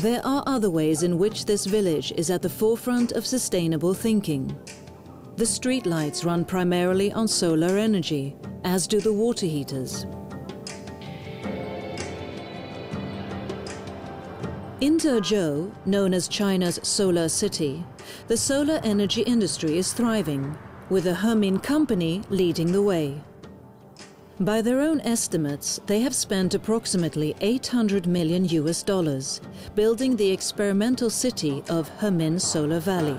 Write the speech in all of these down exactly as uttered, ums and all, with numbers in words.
There are other ways in which this village is at the forefront of sustainable thinking. The streetlights run primarily on solar energy, as do the water heaters. In Dezhou, known as China's solar city, the solar energy industry is thriving, with a Hemin company leading the way. By their own estimates, they have spent approximately eight hundred million U S dollars building the experimental city of Hemin Solar Valley.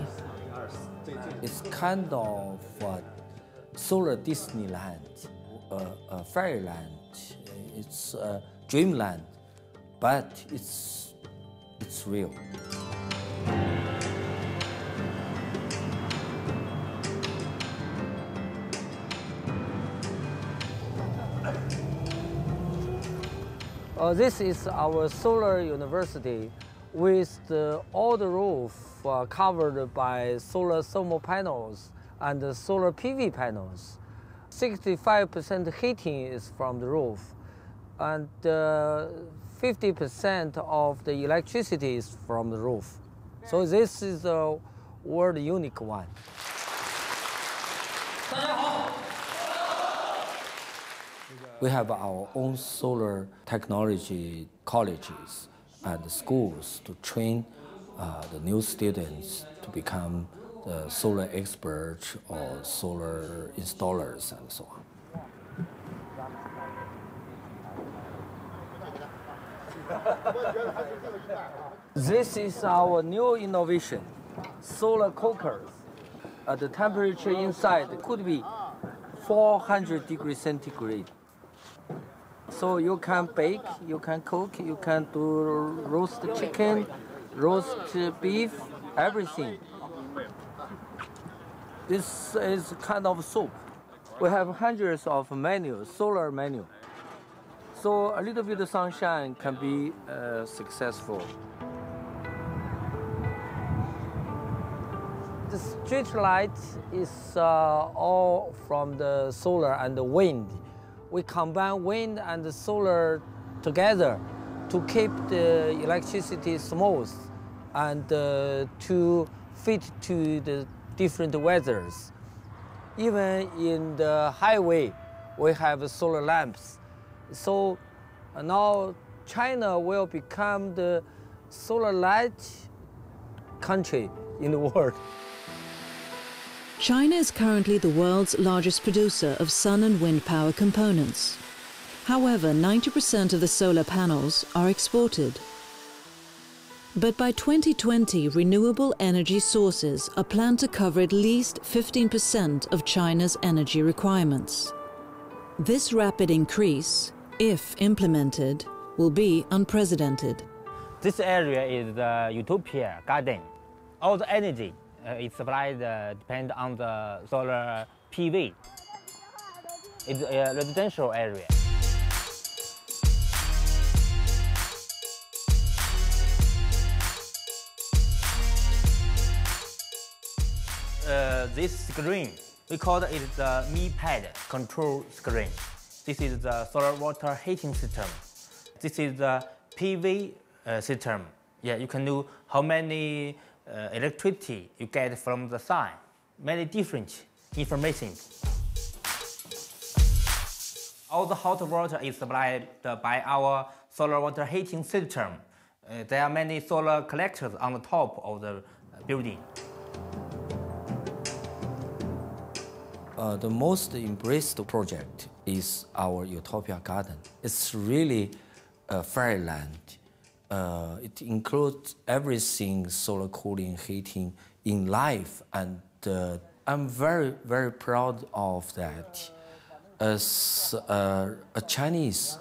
It's kind of a solar Disneyland, a, a fairyland, it's a dreamland, but it's, it's real. Uh, this is our solar university with the, all the roof uh, covered by solar thermal panels and the solar P V panels. sixty-five percent heating is from the roof, and fifty percent uh, of the electricity is from the roof. So this is a world unique one. We have our own solar technology colleges and schools to train uh, the new students to become the solar experts or solar installers and so on. This is our new innovation, solar cookers. Uh, the temperature inside could be four hundred degrees centigrade. So you can bake, you can cook, you can do roast chicken, roast beef, everything. This is kind of soup. We have hundreds of menus, solar menu. So a little bit of sunshine can be uh, successful. The street light is uh, all from the solar and the wind. We combine wind and the solar together to keep the electricity smooth and uh, to fit to the different weathers. Even in the highway, we have solar lamps. So now China will become the solar light country in the world. China is currently the world's largest producer of sun and wind power components. However, ninety percent of the solar panels are exported. But by twenty twenty, renewable energy sources are planned to cover at least fifteen percent of China's energy requirements. This rapid increase, if implemented, will be unprecedented. This area is the Utopia Garden. All the energy Uh, it's supplied uh, depend on the solar P V. It's a residential area. Uh, this screen, we call it the Mi Pad control screen. This is the solar water heating system. This is the P V uh, system. Yeah, you can do how many Uh, electricity you get from the sun, many different information. All the hot water is supplied by our solar water heating system. Uh, there are many solar collectors on the top of the building. Uh, the most embraced project is our Utopia Garden. It's really a fairyland. Uh, it includes everything, solar cooling, heating in life, and uh, I'm very, very proud of that. As uh, a Chinese,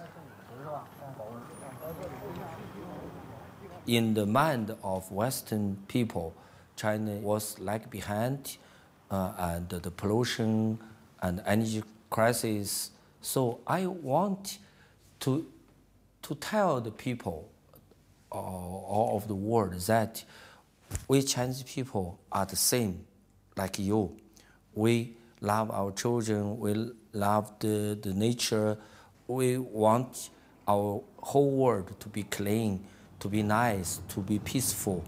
in the mind of Western people, China was lagging behind, uh, and the pollution and energy crisis. So I want to, to tell the people all of the world that we Chinese people are the same like you. We love our children, we love the, the nature, we want our whole world to be clean, to be nice, to be peaceful.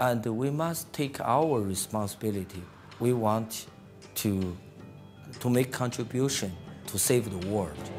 And we must take our responsibility. We want to, to make contribution to save the world.